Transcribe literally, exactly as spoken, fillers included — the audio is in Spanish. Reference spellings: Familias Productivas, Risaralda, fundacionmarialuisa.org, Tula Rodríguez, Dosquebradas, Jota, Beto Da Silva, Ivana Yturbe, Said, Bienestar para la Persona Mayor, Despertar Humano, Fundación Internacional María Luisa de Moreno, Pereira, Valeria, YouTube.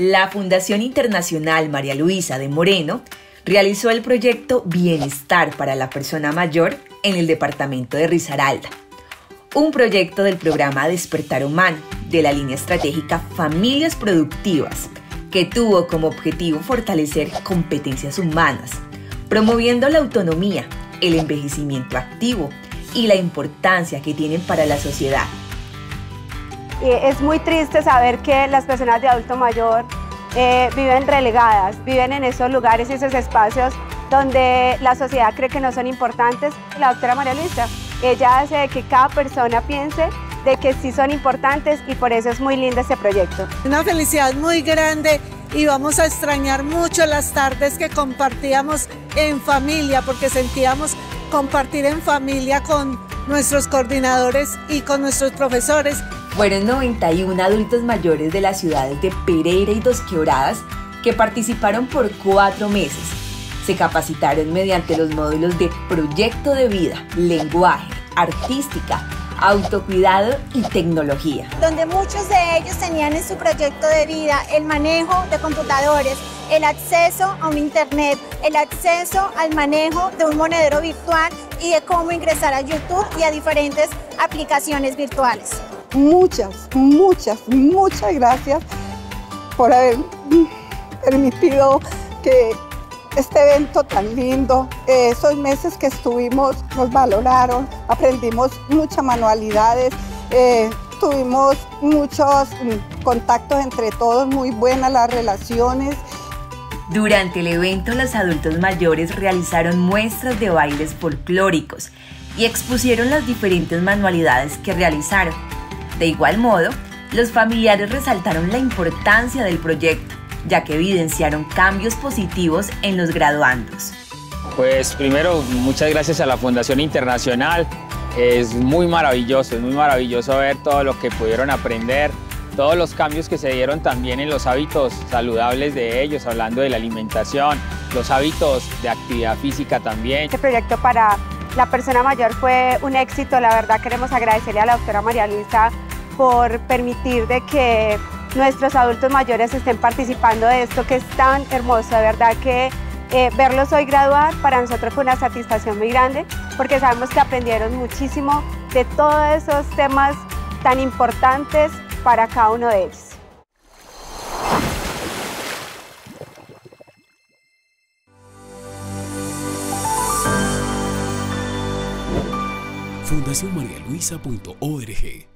La Fundación Internacional María Luisa de Moreno realizó el proyecto Bienestar para la Persona Mayor en el departamento de Risaralda, un proyecto del programa Despertar Humano de la línea estratégica Familias Productivas, que tuvo como objetivo fortalecer competencias humanas, promoviendo la autonomía, el envejecimiento activo y la importancia que tienen para la sociedad. Es muy triste saber que las personas de adulto mayor eh, viven relegadas, viven en esos lugares y esos espacios donde la sociedad cree que no son importantes. La doctora María Luisa, ella hace que cada persona piense de que sí son importantes, y por eso es muy lindo este proyecto. Una felicidad muy grande, y vamos a extrañar mucho las tardes que compartíamos en familia, porque sentíamos compartir en familia con nuestros coordinadores y con nuestros profesores. Fueron noventa y uno adultos mayores de las ciudades de Pereira y Dosquebradas que participaron por cuatro meses. Se capacitaron mediante los módulos de Proyecto de Vida, Lenguaje, Artística, Autocuidado y Tecnología, donde muchos de ellos tenían en su proyecto de vida el manejo de computadores, el acceso a un internet, el acceso al manejo de un monedero virtual y de cómo ingresar a YouTube y a diferentes aplicaciones virtuales. Muchas, muchas, muchas gracias por haber permitido que este evento tan lindo, esos meses que estuvimos nos valoraron, aprendimos muchas manualidades, eh, tuvimos muchos contactos entre todos, muy buenas las relaciones. Durante el evento, los adultos mayores realizaron muestras de bailes folclóricos y expusieron las diferentes manualidades que realizaron. De igual modo, los familiares resaltaron la importancia del proyecto, ya que evidenciaron cambios positivos en los graduandos. Pues primero, muchas gracias a la Fundación Internacional. Es muy maravilloso, es muy maravilloso ver todo lo que pudieron aprender, todos los cambios que se dieron también en los hábitos saludables de ellos, hablando de la alimentación, los hábitos de actividad física también. Este proyecto para la persona mayor fue un éxito. La verdad, queremos agradecerle a la doctora María Luisa por permitir de que nuestros adultos mayores estén participando de esto que es tan hermoso. De verdad que eh, verlos hoy graduar para nosotros fue una satisfacción muy grande, porque sabemos que aprendieron muchísimo de todos esos temas tan importantes para cada uno de ellos. fundación maría luisa punto org